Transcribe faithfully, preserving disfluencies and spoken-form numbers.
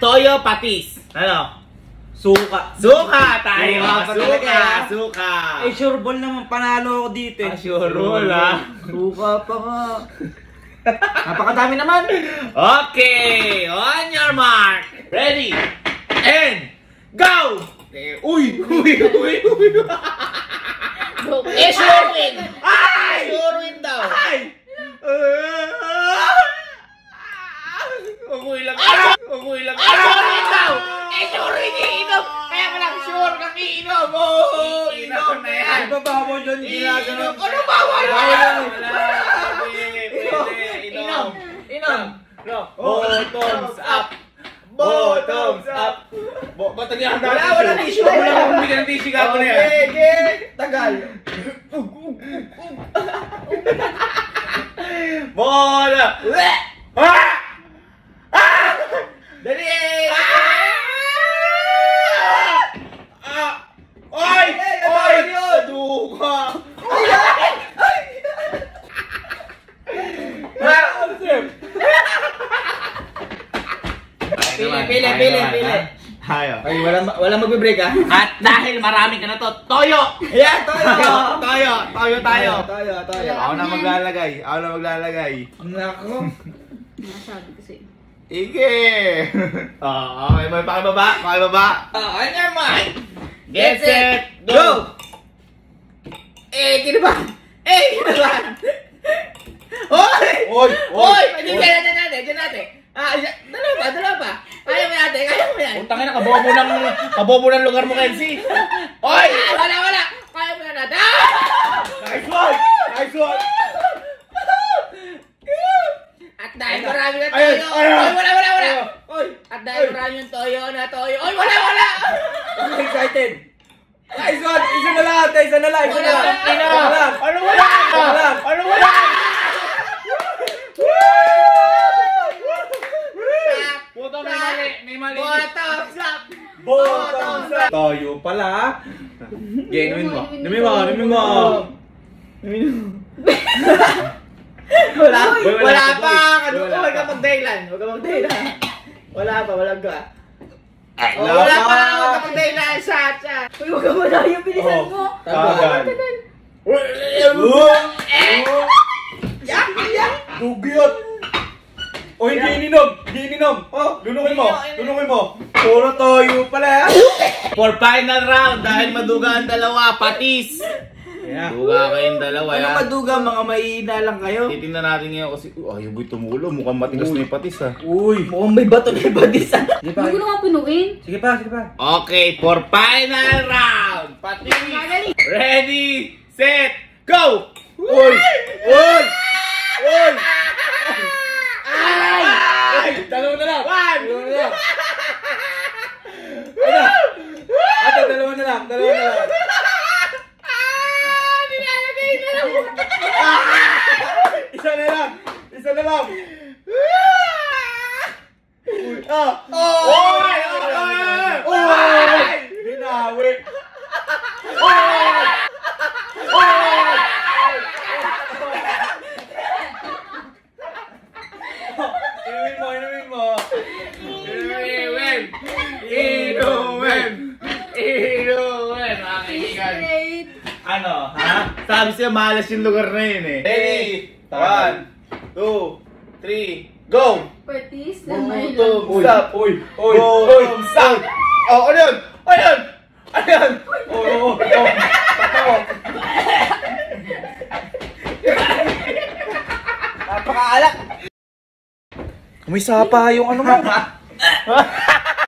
Toyo Patis. Ano? Suka. Suka tayo. Suka. Suka. Suka. Eh, sure ball naman. Panalo ako dito. Ah, sure ball ha. Suka pa nga. Napakadami naman. Okay. On your mark. Ready. And. Go! Uy! Uy! Uy! Uy! Eh, sure win. Ay! Sure win daw. Ay! Uy lang. Uy lang. Eh, sure win daw. Eh, sure win iinom. Kaya ka lang sure kang iinom. Oh, iinom na yan. Ano ba mo dyan ginagano? Ano ba mo? Inom. Inom. Bottoms up. Bottoms up. Ba't niya ang dami? Wala, wala na issue. Wala akong bigyan ng tissue ka ako na yan. Okay, okay. Tagal. Bola! Ah! Ah! Dali! Ah! Ah! Oy! Oy! Saduka! Ay! Ay! Ay! Ah! Pili, pili, pili, pili. Hayo. Ay, wala wala magbe-break ah. At dahil marami ka na to, toyo. Yeah, toyo. Toyo, toyo tayo. Toyo, toyo. Ako na maglalagay. Ako na maglalagay. Nako. Nasabi ko sa'yo. Ige. Ah, okay, may pakibaba, pakibaba. Ah, on your mark. Get set, go. Eh, kinabahan. Eh, kinabahan. Oy! Oy! Oy! Pagkikaya na natin, dyan natin. Ah, dala pa, dala pa. Kaya mo natin, kaya mo yan. Punta ka na, kabobo ng, kabobo ng lugar mo, Kenzie. Oy! Wala, wala. Kaya mo na natin. Nice one! Nice one! At dahil marami na toyo. Oy, wala, wala, wala. Oy! At dahil marami yung toyo na toyo. Oy, wala, wala! I'm excited. Nice one! Isa na lahat, isa na lahat, isa na lahat. Ano wala? Ano wala? Ano wala? Bottom up! Bottom up! Toyo pala! Okay, namin mo. Namin mo, namin mo. Namin mo. Wala pa! Wala pa! Huwag ka pag-daylan. Huwag ka pag-daylan. Wala pa, walang ka. Wala pa! Huwag ka pag-daylan. Shot, shot. Huwag ka wala yung bilisan mo. Tagal. Yak! Yak! Dugyot! O hindi ininom! Hindi ininom! O! Lunukin mo! Lunukin mo! Puro toyo pala! For final round dahil maduga ang dalawa, patis! Duga kayong dalawa yan. Ano maduga? Mga maiina lang kayo? Titignan natin ngayon kasi ayaw bo'y tumulo. Mukhang matigas na yung patis ha. Uy! Mukhang may bato na yung patis ha. Hindi ko nga pinuin. Sige pa, sige pa. Okay, for final round! Patis! Ready, set, go! Uy! Uy! Uy! Ay! Ay! Dalawa na lang! One! Dalawa na lang! Ate, dalawa na lang! Dalawa na lang! Ah! Nilalagay na lang! Isa na lang! Isa na lang! Ah! Uy! Uy! Uy! Hinawi! Uy! Uy! Ano, ha? Sabi siya, malas yung lugar na yun eh. Ready? One, two, three, go! Patis na may lang. Bottoms up! Uy! Uy! Bottoms up! Oh, ano yun? Ano yun? Ano yun? Oh, oh, oh. Napakaalak! May sapa yung ano nga.